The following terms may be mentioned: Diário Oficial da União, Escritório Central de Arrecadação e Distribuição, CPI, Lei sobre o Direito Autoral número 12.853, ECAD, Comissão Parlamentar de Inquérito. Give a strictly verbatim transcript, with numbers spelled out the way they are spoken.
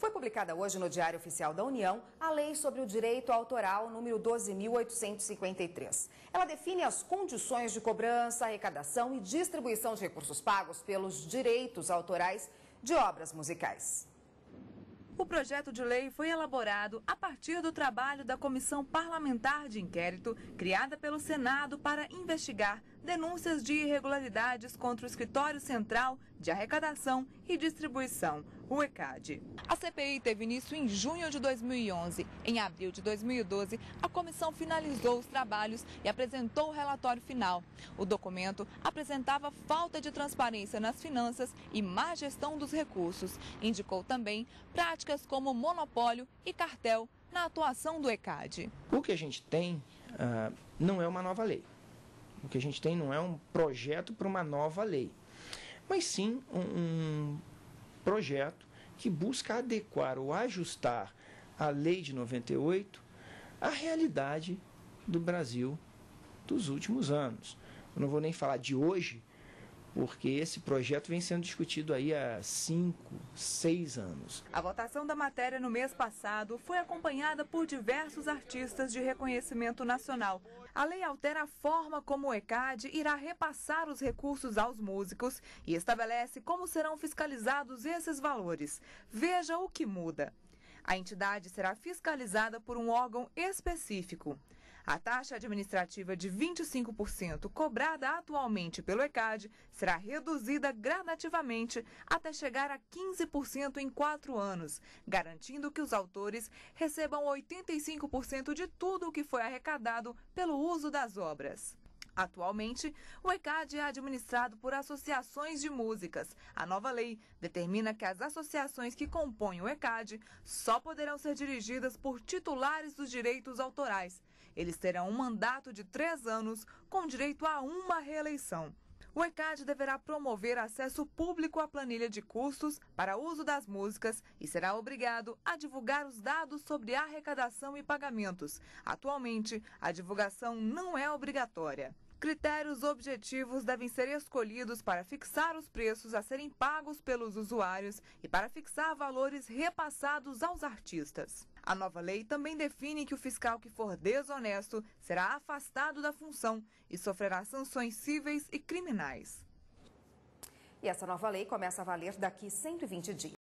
Foi publicada hoje no Diário Oficial da União a Lei sobre o Direito Autoral número doze mil oitocentos e cinquenta e três. Ela define as condições de cobrança, arrecadação e distribuição de recursos pagos pelos direitos autorais de obras musicais. O projeto de lei foi elaborado a partir do trabalho da Comissão Parlamentar de Inquérito, criada pelo Senado para investigar denúncias de irregularidades contra o Escritório Central de Arrecadação e Distribuição, o ECAD. A C P I teve início em junho de dois mil e onze. Em abril de dois mil e doze, a comissão finalizou os trabalhos e apresentou o relatório final. O documento apresentava falta de transparência nas finanças e má gestão dos recursos. Indicou também práticas como monopólio e cartel na atuação do ECAD. O que a gente tem uh, não é uma nova lei. O que a gente tem não é um projeto para uma nova lei, mas sim um projeto que busca adequar ou ajustar a lei de noventa e oito à realidade do Brasil dos últimos anos. Eu não vou nem falar de hoje, porque esse projeto vem sendo discutido aí há cinco, seis anos. A votação da matéria no mês passado foi acompanhada por diversos artistas de reconhecimento nacional. A lei altera a forma como o ECAD irá repassar os recursos aos músicos e estabelece como serão fiscalizados esses valores. Veja o que muda. A entidade será fiscalizada por um órgão específico. A taxa administrativa de vinte e cinco por cento cobrada atualmente pelo ECAD será reduzida gradativamente até chegar a quinze por cento em quatro anos, garantindo que os autores recebam oitenta e cinco por cento de tudo o que foi arrecadado pelo uso das obras. Atualmente, o ECAD é administrado por associações de músicas. A nova lei determina que as associações que compõem o ECAD só poderão ser dirigidas por titulares dos direitos autorais. Eles terão um mandato de três anos com direito a uma reeleição. O ECAD deverá promover acesso público à planilha de custos para uso das músicas e será obrigado a divulgar os dados sobre arrecadação e pagamentos. Atualmente, a divulgação não é obrigatória. Critérios objetivos devem ser escolhidos para fixar os preços a serem pagos pelos usuários e para fixar valores repassados aos artistas. A nova lei também define que o fiscal que for desonesto será afastado da função e sofrerá sanções cíveis e criminais. E essa nova lei começa a valer daqui cento e vinte dias.